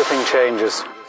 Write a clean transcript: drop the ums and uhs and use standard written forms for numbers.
everything changes.